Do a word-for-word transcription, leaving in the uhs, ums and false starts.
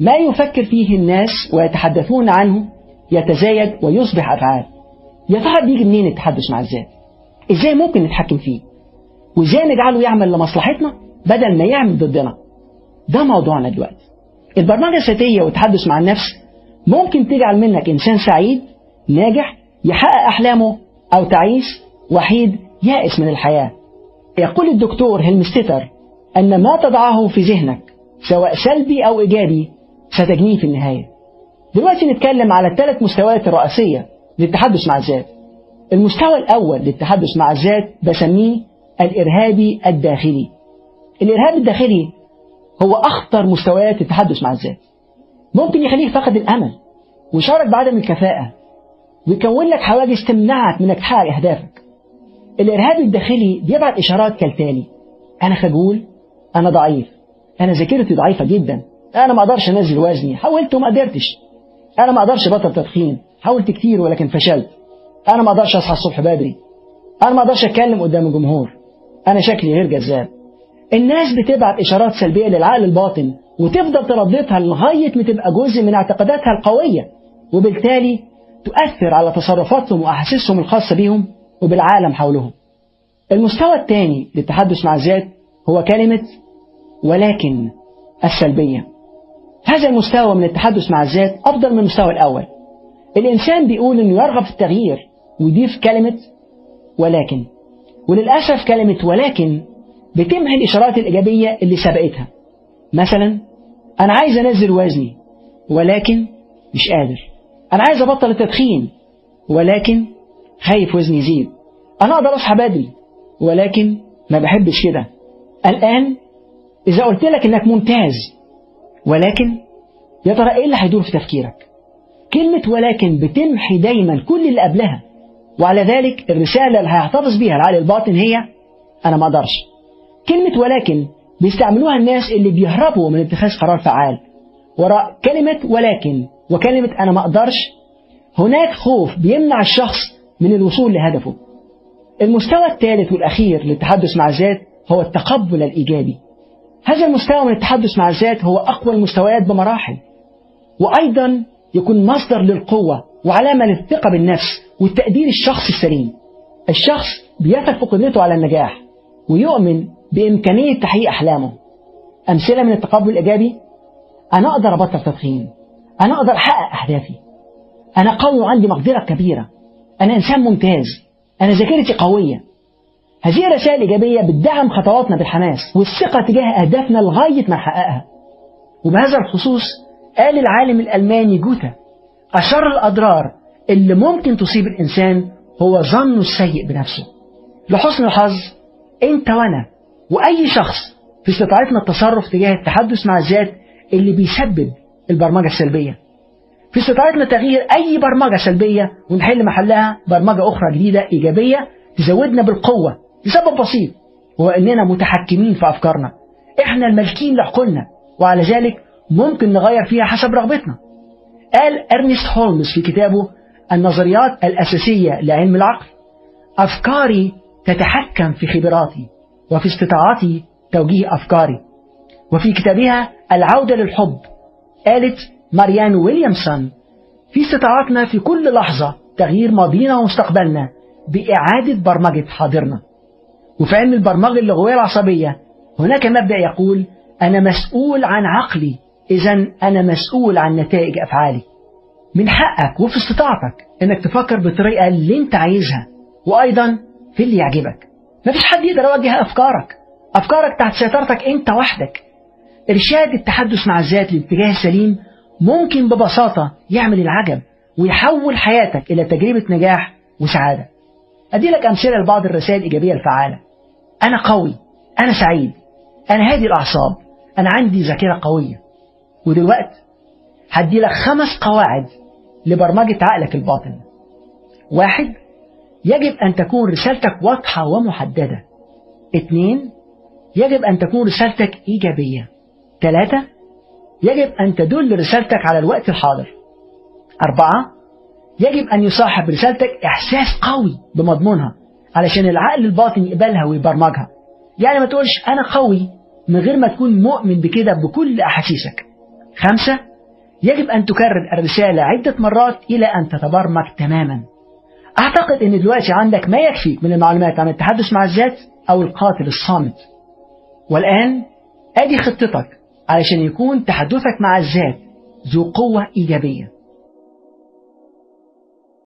ما يفكر فيه الناس ويتحدثون عنه يتزايد ويصبح أفعال. يا ترى بيجي منين التحدث مع الذات؟ إزاي ممكن نتحكم فيه؟ وإزاي نجعله يعمل لمصلحتنا بدل ما يعمل ضدنا؟ ده موضوعنا دلوقتي. البرمجة الذاتية والتحدث مع النفس ممكن تجعل منك إنسان سعيد ناجح يحقق أحلامه، أو تعيس وحيد يائس من الحياة. يقول الدكتور هيلمستتر أن ما تضعه في ذهنك سواء سلبي أو إيجابي ستجنيه في النهاية. دلوقتي نتكلم على الثلاث مستويات الرئيسية للتحدث مع الذات. المستوى الأول للتحدث مع الذات بسميه الإرهابي الداخلي. الإرهاب الداخلي هو أخطر مستويات التحدث مع الذات. ممكن يخليك فقد الأمل وشعرك بعدم الكفاءة، ويكون لك حواجز تمنعك من انك تحقق أهدافك. الإرهاب الداخلي بيبعت إشارات كالتالي: أنا خجول، أنا ضعيف، أنا ذاكرتي ضعيفة جدا، أنا ما أقدرش أنزل وزني، حاولت وما قدرتش، أنا ما أقدرش أبطل تدخين، حاولت كتير ولكن فشلت، أنا ما أقدرش أصحى الصبح بدري، أنا ما أقدرش أتكلم قدام الجمهور، أنا شكلي غير جذاب. الناس بتبعت إشارات سلبية للعقل الباطن وتفضل ترددها لغاية ما تبقى جزء من اعتقاداتها القوية، وبالتالي تؤثر على تصرفاتهم وأحاسيسهم الخاصة بيهم وبالعالم حولهم. المستوى الثاني للتحدث مع الذات هو كلمة ولكن السلبية. هذا المستوى من التحدث مع الذات أفضل من المستوى الأول. الإنسان بيقول إنه يرغب في التغيير ويضيف كلمة ولكن، وللأسف كلمة ولكن بتمحي الإشارات الإيجابية اللي سبقتها. مثلا أنا عايز أنزل وزني ولكن مش قادر، أنا عايز أبطل التدخين ولكن خايف وزني يزيد، أنا أقدر أصحى بدري ولكن ما بحبش كده. الآن إذا قلت لك إنك ممتاز ولكن، يا ترى إيه اللي هيدور في تفكيرك؟ كلمة ولكن بتمحي دايما كل اللي قبلها، وعلى ذلك الرسالة اللي هيحتفظ بيها العقل الباطن هي أنا ما أقدرش. كلمة ولكن بيستعملوها الناس اللي بيهربوا من اتخاذ قرار فعال. وراء كلمة ولكن وكلمة أنا ما أقدرش هناك خوف بيمنع الشخص من الوصول لهدفه. المستوى الثالث والأخير للتحدث مع الذات هو التقبل الإيجابي. هذا المستوى من التحدث مع الذات هو أقوى المستويات بمراحل، وأيضا يكون مصدر للقوة وعلامة للثقة بالنفس والتقدير الشخصي السليم. الشخص بيثق في قدرته على النجاح ويؤمن بإمكانية تحقيق أحلامه. أمثلة من التقبل الإيجابي: أنا أقدر أبطل تدخين، أنا أقدر أحقق أهدافي، أنا قوي وعندي مقدرة كبيرة، أنا إنسان ممتاز، أنا ذاكرتي قوية. هذه الرسائل الإيجابية بتدعم خطواتنا بالحماس والثقة تجاه أهدافنا لغاية ما نحققها. وبهذا الخصوص قال العالم الألماني جوتا: أشر الأضرار اللي ممكن تصيب الإنسان هو ظنه السيء بنفسه. لحسن الحظ أنت وأنا وأي شخص في استطاعتنا التصرف تجاه التحدث مع الذات اللي بيسبب البرمجة السلبية. في استطاعتنا تغيير أي برمجة سلبية ونحل محلها برمجة أخرى جديدة إيجابية تزودنا بالقوة، لسبب بسيط وهو أننا متحكمين في أفكارنا، إحنا المالكين لعقولنا، وعلى ذلك ممكن نغير فيها حسب رغبتنا. قال أرنست هولمز في كتابه النظريات الأساسية لعلم العقل: أفكاري تتحكم في خبراتي وفي استطاعتي توجيه أفكاري. وفي كتابها العودة للحب قالت ماريان ويليامسون: في استطاعتنا في كل لحظة تغيير ماضينا ومستقبلنا بإعادة برمجة حاضرنا. وفي علم البرمجة اللغوية العصبية هناك مبدأ يقول: أنا مسؤول عن عقلي، إذن أنا مسؤول عن نتائج أفعالي. من حقك وفي استطاعتك أنك تفكر بالطريقة اللي أنت عايزها، وأيضا في اللي يعجبك. مفيش حد يقدر يوجه أفكارك، أفكارك تحت سيطرتك أنت وحدك. إرشاد التحدث مع الذات للاتجاه السليم ممكن ببساطة يعمل العجب ويحول حياتك إلى تجربة نجاح وسعادة. أدي لك أمثلة لبعض الرسائل الإيجابية الفعالة: أنا قوي، أنا سعيد، أنا هادي الأعصاب، أنا عندي ذاكرة قوية. ودلوقتي هدي لك خمس قواعد لبرمجة عقلك الباطن. واحد، يجب أن تكون رسالتك واضحة ومحددة. اثنين، يجب أن تكون رسالتك إيجابية. ثلاثة، يجب أن تدل رسالتك على الوقت الحاضر. أربعة، يجب أن يصاحب رسالتك إحساس قوي بمضمونها علشان العقل الباطن يقبلها ويبرمجها. يعني ما تقولش أنا قوي من غير ما تكون مؤمن بكده بكل أحاسيسك. خمسة، يجب أن تكرر الرسالة عدة مرات إلى أن تتبرمج تماما. أعتقد أن دلوقتي عندك ما يكفيك من المعلومات عن التحدث مع الذات أو القاتل الصامت. والآن أدي خطتك علشان يكون تحدثك مع الذات ذو قوة إيجابية.